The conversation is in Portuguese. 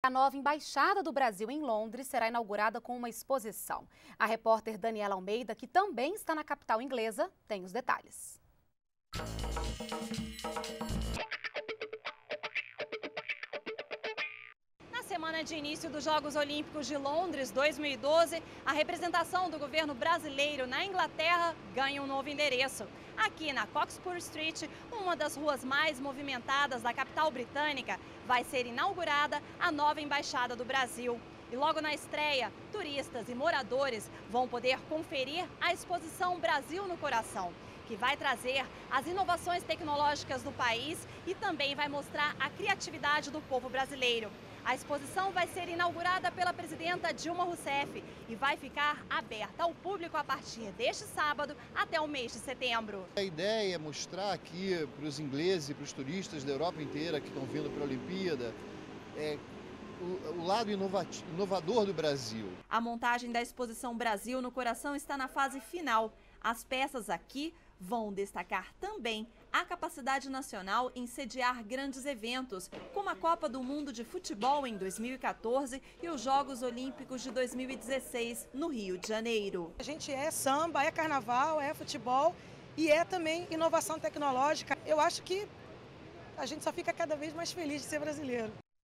A nova Embaixada do Brasil em Londres será inaugurada com uma exposição. A repórter Daniela Almeida, que também está na capital inglesa, tem os detalhes. Na semana de início dos Jogos Olímpicos de Londres 2012, a representação do governo brasileiro na Inglaterra ganha um novo endereço. Aqui na Cockspur Street, uma das ruas mais movimentadas da capital britânica, vai ser inaugurada a nova Embaixada do Brasil. E logo na estreia, turistas e moradores vão poder conferir a exposição Brasil no Coração, que vai trazer as inovações tecnológicas do país e também vai mostrar a criatividade do povo brasileiro. A exposição vai ser inaugurada pela presidenta Dilma Rousseff e vai ficar aberta ao público a partir deste sábado até o mês de setembro. A ideia é mostrar aqui para os ingleses e para os turistas da Europa inteira que estão vindo para a Olimpíada o lado inovador do Brasil. A montagem da exposição Brasil no Coração está na fase final. As peças aqui vão destacar também a capacidade nacional em sediar grandes eventos, como a Copa do Mundo de Futebol em 2014 e os Jogos Olímpicos de 2016 no Rio de Janeiro. A gente é samba, é carnaval, é futebol e é também inovação tecnológica. Eu acho que a gente só fica cada vez mais feliz de ser brasileiro.